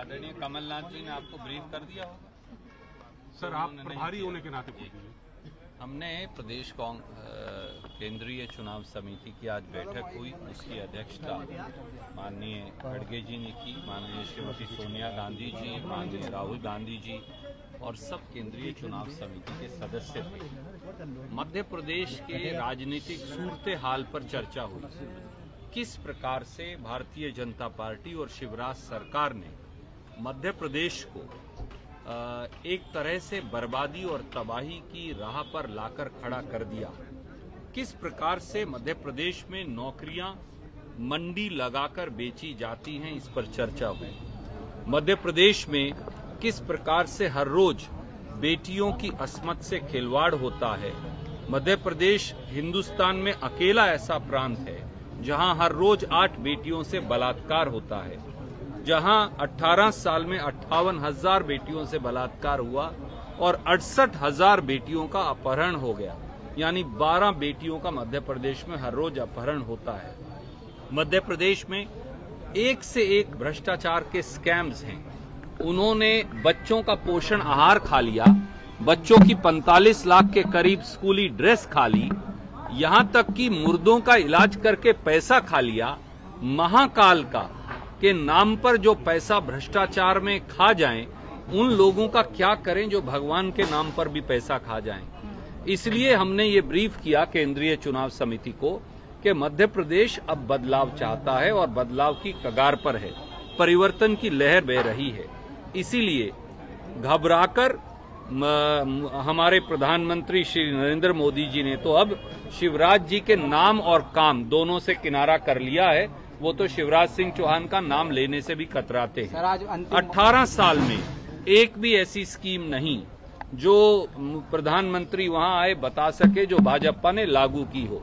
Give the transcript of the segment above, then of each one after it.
आदरणीय कमलनाथ जी ने आपको ब्रीफ कर दिया होगा। सर तो आप प्रभारी होने के नाते हमने प्रदेश केंद्रीय चुनाव समिति की आज बैठक हुई, उसकी अध्यक्षता माननीय खड़गे जी ने की, माननीय श्रीमती सोनिया गांधी जी, माननीय राहुल गांधी जी और सब केंद्रीय चुनाव समिति के सदस्य थे। मध्य प्रदेश के राजनीतिक सूरत हाल पर चर्चा हुई, किस प्रकार से भारतीय जनता पार्टी और शिवराज सरकार ने मध्य प्रदेश को एक तरह से बर्बादी और तबाही की राह पर लाकर खड़ा कर दिया, किस प्रकार से मध्य प्रदेश में नौकरियां मंडी लगाकर बेची जाती हैं, इस पर चर्चा हुई। मध्य प्रदेश में किस प्रकार से हर रोज बेटियों की अस्मत से खिलवाड़ होता है। मध्य प्रदेश हिंदुस्तान में अकेला ऐसा प्रांत है जहां हर रोज 8 बेटियों से बलात्कार होता है, जहां 18 साल में 58,000 बेटियों से बलात्कार हुआ और 68,000 बेटियों का अपहरण हो गया, यानी 12 बेटियों का मध्य प्रदेश में हर रोज अपहरण होता है। मध्य प्रदेश में एक से एक भ्रष्टाचार के स्कैम्स हैं। उन्होंने बच्चों का पोषण आहार खा लिया, बच्चों की 45 लाख के करीब स्कूली ड्रेस खा ली, यहाँ तक कि मुर्दों का इलाज करके पैसा खा लिया। महाकाल का के नाम पर जो पैसा भ्रष्टाचार में खा जाएं, उन लोगों का क्या करें जो भगवान के नाम पर भी पैसा खा जाएं। इसलिए हमने ये ब्रीफ किया केंद्रीय चुनाव समिति को कि मध्य प्रदेश अब बदलाव चाहता है और बदलाव की कगार पर है, परिवर्तन की लहर बह रही है। इसीलिए घबराकर हमारे प्रधानमंत्री श्री नरेंद्र मोदी जी ने तो अब शिवराज जी के नाम और काम दोनों से किनारा कर लिया है। वो तो शिवराज सिंह चौहान का नाम लेने से भी कतराते हैं। 18 साल में एक भी ऐसी स्कीम नहीं जो प्रधानमंत्री वहां आए बता सके जो भाजपा ने लागू की हो।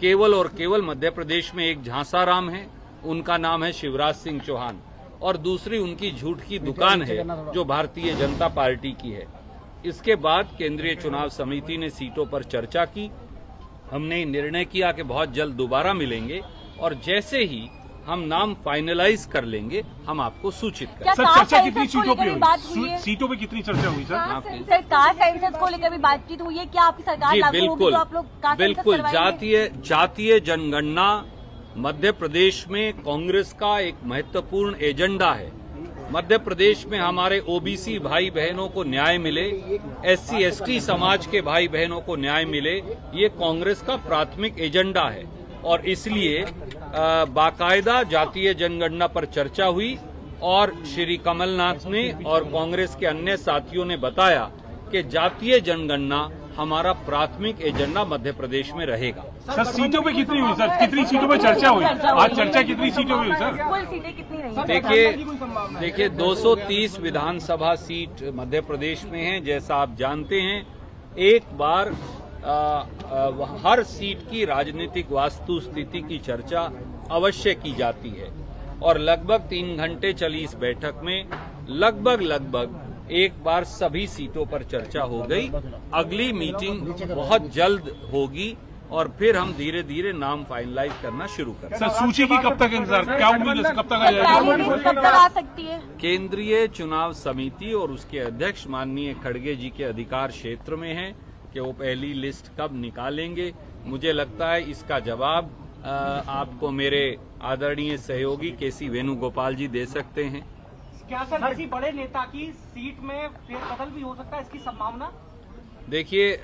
केवल और केवल मध्य प्रदेश में एक झांसाराम है, उनका नाम है शिवराज सिंह चौहान, और दूसरी उनकी झूठ की दुकान है जो भारतीय जनता पार्टी की है। इसके बाद केंद्रीय चुनाव समिति ने सीटों पर चर्चा की। हमने निर्णय किया कि बहुत जल्द दोबारा मिलेंगे और जैसे ही हम नाम फाइनलाइज कर लेंगे हम आपको सूचित करेंगे। सर चर्चा कितनी सीटों पे हुई? सीटों पे कितनी चर्चा हुई सर? कार सेंसस को लेकर भी बातचीत हुई है क्या? आपकी सरकार लागू होगी तो आप लोग? बिल्कुल, जातीय जनगणना मध्य प्रदेश में कांग्रेस का एक महत्वपूर्ण एजेंडा है। मध्य प्रदेश में हमारे ओबीसी भाई बहनों को न्याय मिले, SC ST समाज के भाई बहनों को न्याय मिले, ये कांग्रेस का प्राथमिक एजेंडा है और इसलिए बाकायदा जातीय जनगणना पर चर्चा हुई। और श्री कमलनाथ ने और कांग्रेस के अन्य साथियों ने बताया कि जातीय जनगणना हमारा प्राथमिक एजेंडा मध्य प्रदेश में रहेगा। सर सीटों पे कितनी हुई सर? कितनी सीटों पे चर्चा हुई? आज चर्चा कितनी सीटों पे हुई सर? देखिए 230 विधानसभा सीट मध्य प्रदेश में है। जैसा आप जानते हैं एक बार हर सीट की राजनीतिक वास्तु स्थिति की चर्चा अवश्य की जाती है और लगभग 3 घंटे चली इस बैठक में लगभग एक बार सभी सीटों पर चर्चा हो गई। अगली मीटिंग बहुत जल्द होगी और फिर हम धीरे धीरे नाम फाइनलाइज करना शुरू करें। सर सूची की कब तक इंतजार? क्या उम्मीद है कब तक आ सकती है? केंद्रीय चुनाव समिति और उसके अध्यक्ष माननीय खड़गे जी के अधिकार क्षेत्र में है कि वो पहली लिस्ट कब निकालेंगे। मुझे लगता है इसका जवाब आपको मेरे आदरणीय सहयोगी KC वेणुगोपाल जी दे सकते हैं। क्या सर किसी बड़े नेता की सीट में फेरबदल भी हो सकता है, इसकी संभावना? देखिए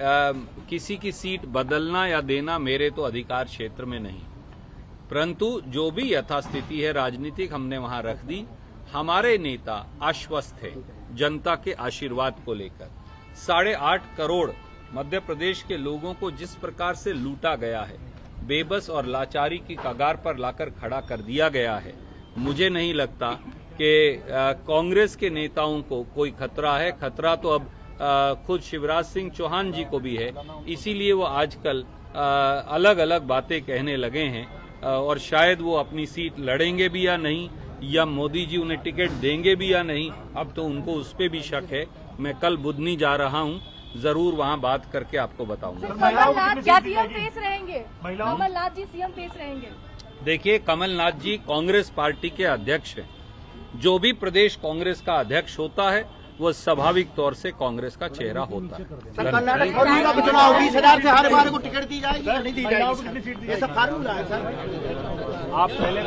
किसी की सीट बदलना या देना मेरे तो अधिकार क्षेत्र में नहीं, परंतु जो भी यथास्थिति है राजनीतिक हमने वहां रख दी। हमारे नेता आश्वस्त है जनता के आशीर्वाद को लेकर। 8.5 करोड़ मध्य प्रदेश के लोगों को जिस प्रकार से लूटा गया है, बेबस और लाचारी की कगार पर लाकर खड़ा कर दिया गया है, मुझे नहीं लगता कि कांग्रेस के नेताओं को कोई खतरा है। खतरा तो अब खुद शिवराज सिंह चौहान जी को भी है, इसीलिए वो आजकल अलग अलग बातें कहने लगे हैं और शायद वो अपनी सीट लड़ेंगे भी या नहीं, या मोदी जी उन्हें टिकट देंगे भी या नहीं, अब तो उनको उस पर भी शक है। मैं कल बुधनी जा रहा हूँ, जरूर वहाँ बात करके आपको बताऊंगा। कमलनाथ जी सीएम पेश रहेंगे? देखिए कमलनाथ जी कांग्रेस पार्टी के अध्यक्ष हैं, जो भी प्रदेश कांग्रेस का अध्यक्ष होता है वो स्वाभाविक तौर से कांग्रेस का चेहरा होता है। से हर बार को टिकट दी जाएगी, ये सब फार्मूला है सर। आप पहले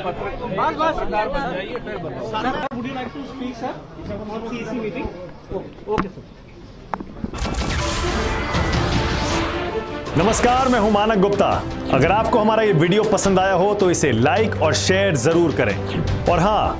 नमस्कार, मैं हूं मानव गुप्ता। अगर आपको हमारा ये वीडियो पसंद आया हो तो इसे लाइक और शेयर जरूर करें और हाँ,